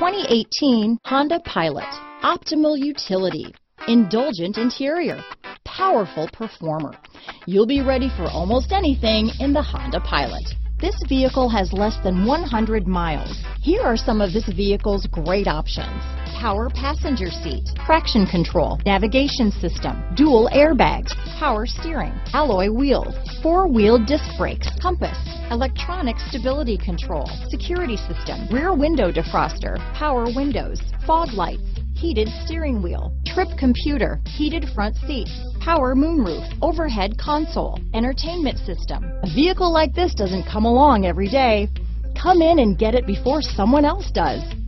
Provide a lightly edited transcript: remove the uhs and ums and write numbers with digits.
2018 Honda Pilot. Optimal utility, indulgent interior, powerful performer. You'll be ready for almost anything in the Honda Pilot. This vehicle has less than 100 miles. Here are some of this vehicle's great options: power passenger seat, traction control, navigation system, dual airbags, power steering, alloy wheels, four-wheel disc brakes, compass, electronic stability control, security system, rear window defroster, power windows, fog lights, heated steering wheel, trip computer, heated front seats, power moonroof, overhead console, entertainment system. A vehicle like this doesn't come along every day. Come in and get it before someone else does.